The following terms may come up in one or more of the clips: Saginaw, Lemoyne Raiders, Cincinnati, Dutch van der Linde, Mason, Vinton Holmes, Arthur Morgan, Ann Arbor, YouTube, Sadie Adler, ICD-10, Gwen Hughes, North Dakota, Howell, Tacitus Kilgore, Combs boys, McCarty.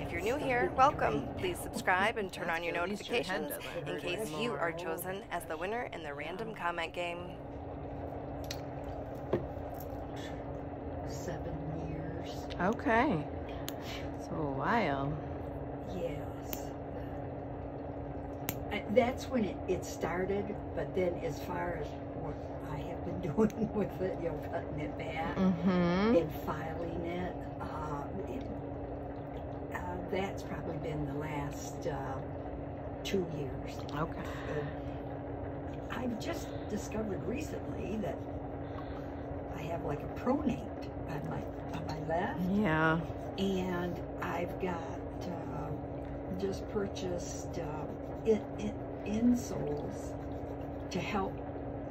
If you're new here, welcome. Please subscribe and turn on your notifications in case you are chosen as the winner in the random comment game. 7 years. Okay. So a while. Yes. That's when it started, but then as far as what I have been doing with it, you know, cutting it back and filing it, that's probably been the last 2 years. Okay. I've just discovered recently that I have like a pronate on my left. Yeah. And I've got just purchased insoles to help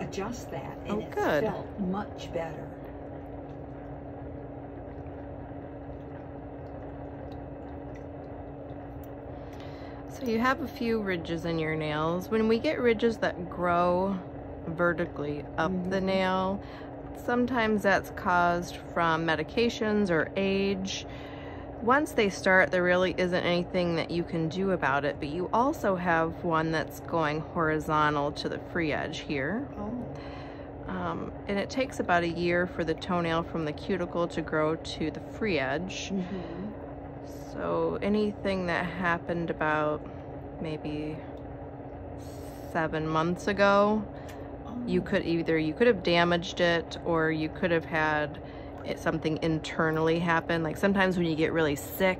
adjust that, and oh, good. It felt much better. So you have a few ridges in your nails. When we get ridges that grow vertically up the nail, sometimes that's caused from medications or age. Once they start, there really isn't anything that you can do about it, but you also have one that's going horizontal to the free edge here. Oh. And it takes about 1 year for the toenail from the cuticle to grow to the free edge. So anything that happened about maybe 7 months ago, you could have damaged it, or you could have had something internally happen. Like sometimes when you get really sick,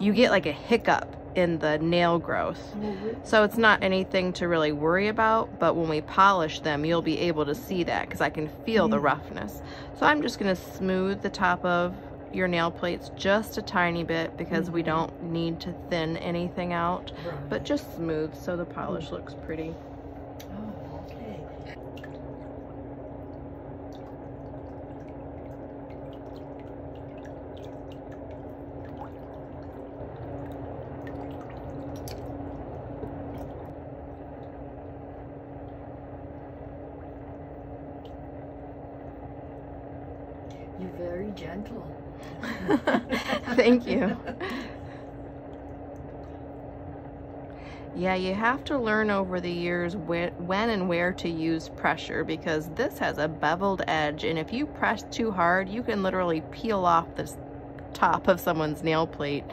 you get like a hiccup in the nail growth. So it's not anything to really worry about, but when we polish them, you'll be able to see that, because I can feel the roughness. So I'm just going to smooth the top of your nail plates just a tiny bit, because we don't need to thin anything out, but just smooth so the polish looks pretty. Oh, okay. You're very gentle. Thank you. Yeah, you have to learn over the years when and where to use pressure, because this has a beveled edge, and if you press too hard, you can literally peel off the top of someone's nail plate.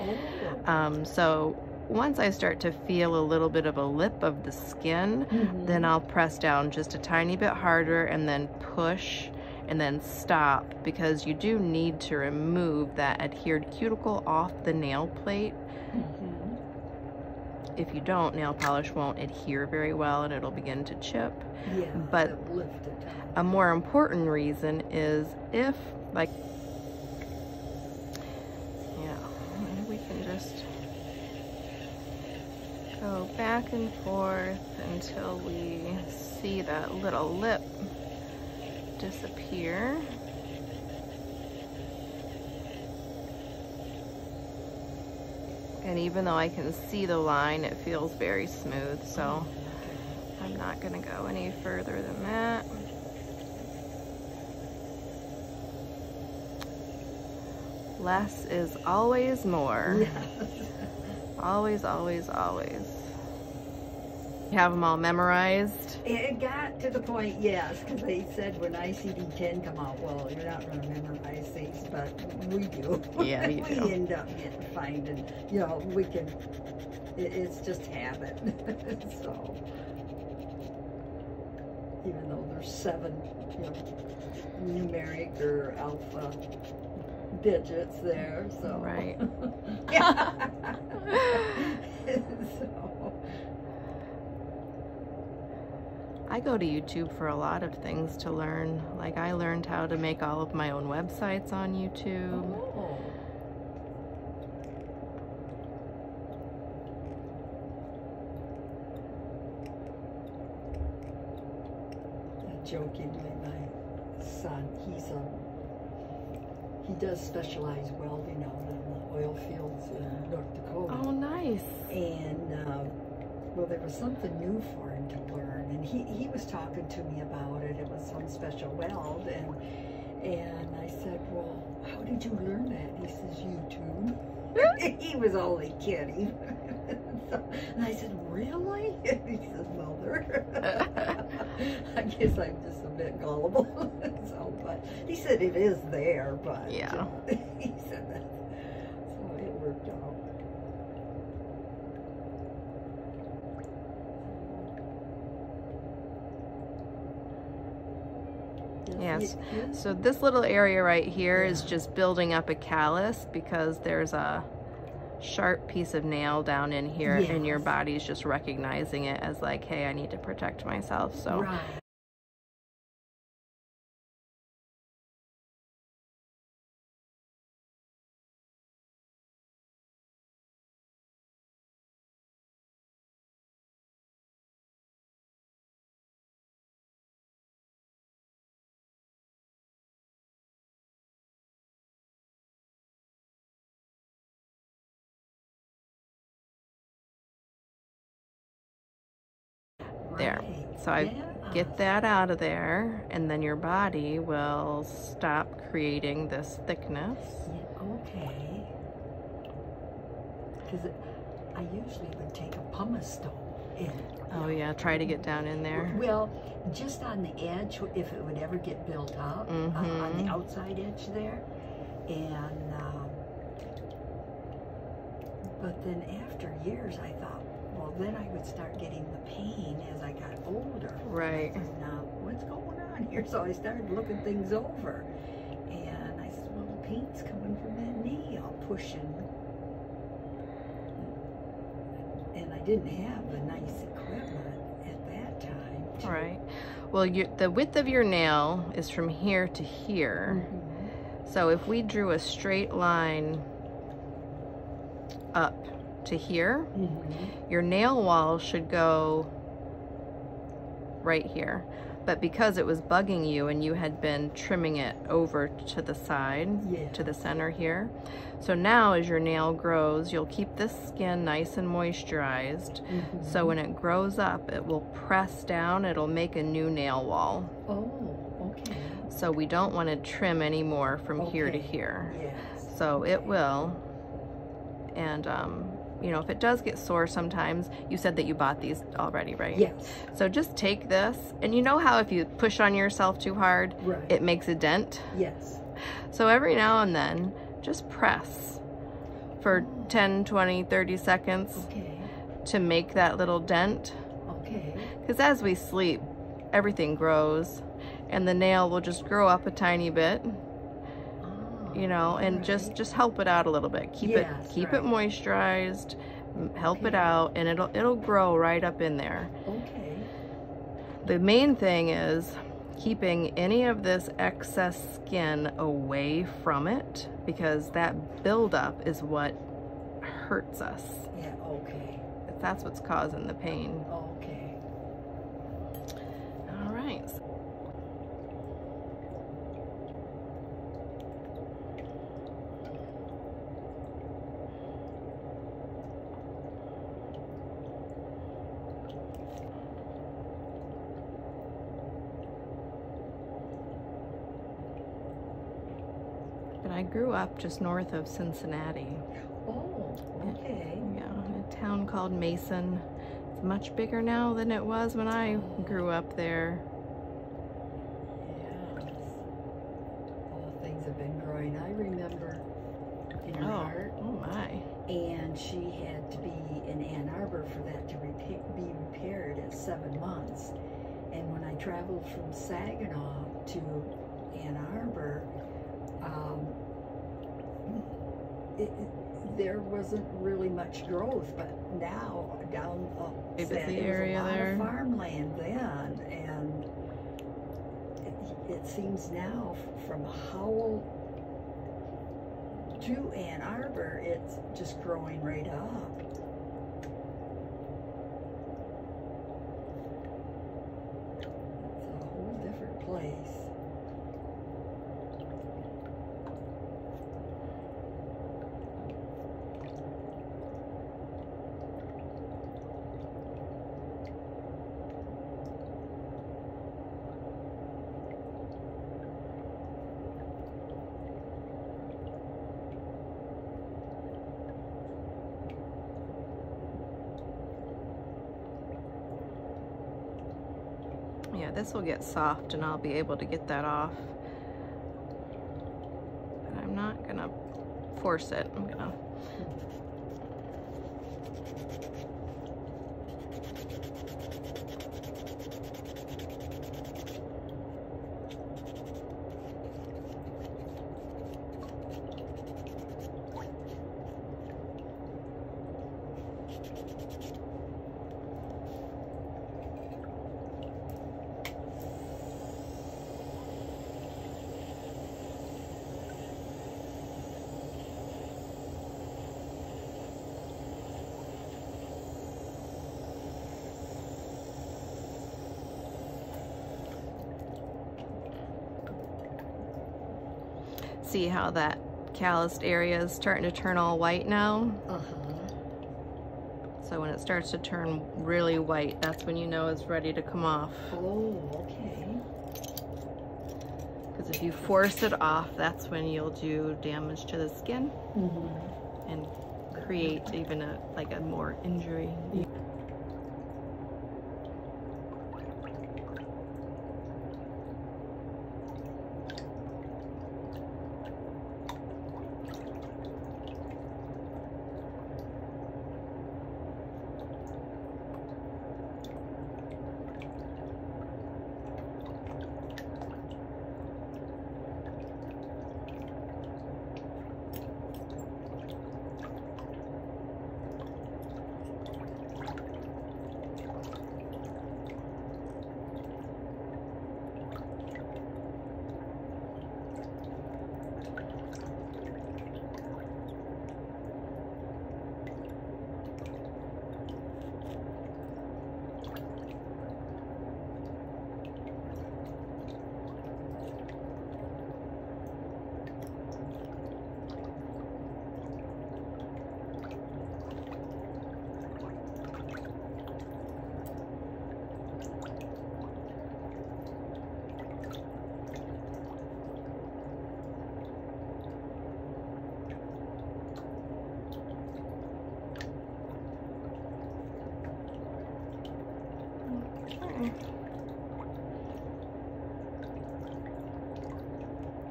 So once I start to feel a little bit of a lip of the skin, then I'll press down just a tiny bit harder and then push. And then stop, because you do need to remove that adhered cuticle off the nail plate. If you don't, nail polish won't adhere very well and it'll begin to chip. But a more important reason is if, like, maybe we can just go back and forth until we see that little lip disappear. And even though I can see the line, it feels very smooth, so I'm not going to go any further than that. Less is always more. Always, always, always. Have them all memorized? It got to the point, yes, because they said when ICD-10 come out, well, you're not going to memorize these, but we do. Yeah, we do. We end up finding, you know, we can, it's just habit. So, even though there's 7, you know, numeric or alpha digits there, so. Right. I go to YouTube for a lot of things to learn. Like, I learned how to make all of my own websites on YouTube. Oh. Jokingly, my son, he does specialize welding out in the oil fields in North Dakota. Oh, nice. And well, there was something new for him to learn, and he was talking to me about it. It was some special weld, and I said, well, how did you learn that? He says, YouTube. He was only kidding. So, and I said, really? And he says, Mother. I guess I'm just a bit gullible. So, but he said it is there, but yeah. He said that. So it worked out. Yes. So this little area right here is just building up a callus because there's a sharp piece of nail down in here, and your body's just recognizing it as like, hey, I need to protect myself. So. Right. There. So I get that out of there, and then your body will stop creating this thickness. Yeah, okay. Because I usually would take a pumice stone. Oh yeah, try to get down in there. Well, just on the edge, if it would ever get built up, on the outside edge there. And, but then after years, I thought, well, then I would start getting the pain as I got older. Right. And now, what's going on here? So I started looking things over. And I said, well, the pain's coming from that nail pushing. And I didn't have the nice equipment at that time. Too. Right. Well, the width of your nail is from here to here. So if we drew a straight line up to here, your nail wall should go right here, but because it was bugging you and you had been trimming it over to the side, to the center here, so now as your nail grows, you'll keep this skin nice and moisturized, so when it grows up, it will press down, it'll make a new nail wall. Oh, okay. So we don't want to trim anymore from here to here, so it will. And you know, if it does get sore sometimes, you said that you bought these already, right? Yes. So just take this, and you know how if you push on yourself too hard, it makes a dent? Yes. So every now and then, just press for 10, 20, 30 seconds to make that little dent. Okay. Because as we sleep, everything grows, and the nail will just grow up a tiny bit. You know, and just help it out a little bit. Keep it it moisturized, help it out, and it'll grow right up in there. Okay. The main thing is keeping any of this excess skin away from it, because that buildup is what hurts us. Yeah, okay. That's what's causing the pain. Okay. All right. I grew up just north of Cincinnati. Oh, okay. Yeah, in a town called Mason. It's much bigger now than it was when I grew up there. Yes. All things have been growing. I remember in her. Oh my. And she had to be in Ann Arbor for that to be repaired at 7 months. And when I traveled from Saginaw to Ann Arbor, there wasn't really much growth, but now down the area there was a lot of farmland then, and it seems now from Howell to Ann Arbor, it's just growing right up. It's a whole different place. that. This will get soft and I'll be able to get that off. But I'm not gonna force it. I'm gonna see how that calloused area is starting to turn all white now. So when it starts to turn really white, that's when you know it's ready to come off. Oh, okay. Because if you force it off, that's when you'll do damage to the skin and create even like a more injury. Yeah.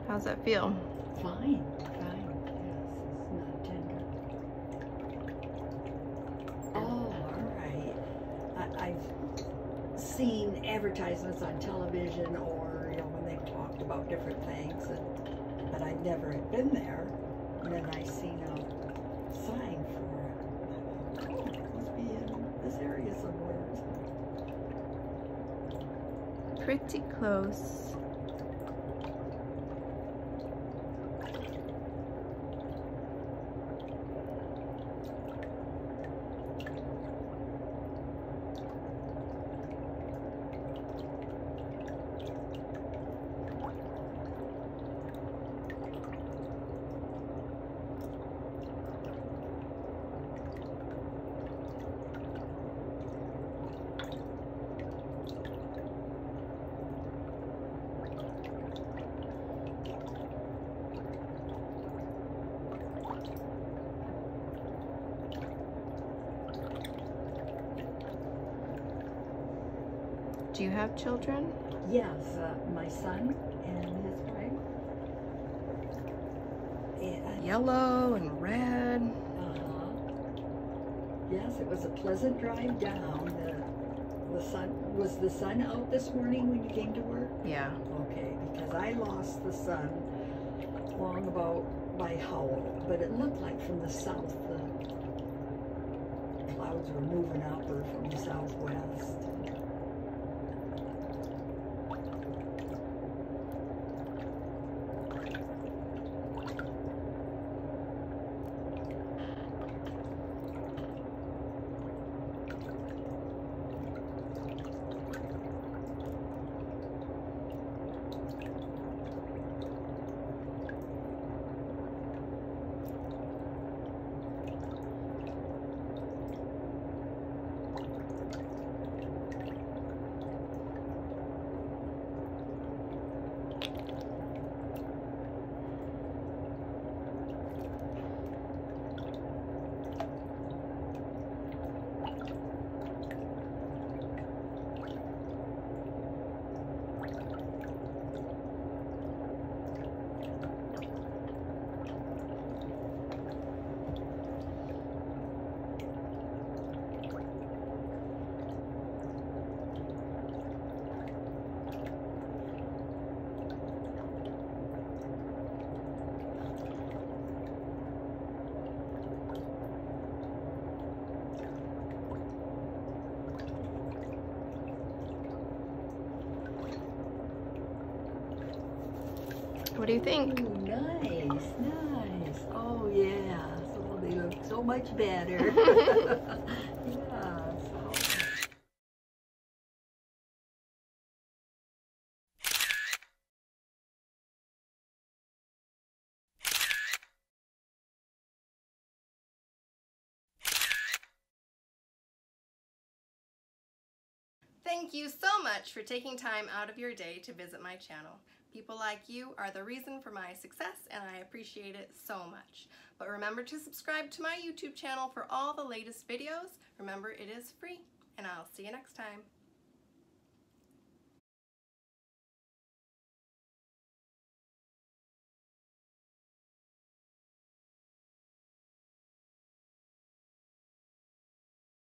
How's that feel? Fine. Fine. Yes, it's not tender. Oh, all right. I've seen advertisements on television, or you know, when they've talked about different things, but I've never had been there. And then I seen a sign for it. Oh, it must be in this area somewhere. Pretty close. Do you have children? Yes, my son and his wife. And yellow and red. Yes, it was a pleasant drive down. The sun was out this morning when you came to work? Yeah. Okay, because I lost the sun long about by Howell, but it looked like from the south the clouds were moving up, or from the southwest. do you think? Ooh, nice, nice. Oh yeah. So they look so much better. Yeah. Thank you so much for taking time out of your day to visit my channel. People like you are the reason for my success, and I appreciate it so much. But remember to subscribe to my YouTube channel for all the latest videos. Remember, it is free, and I'll see you next time.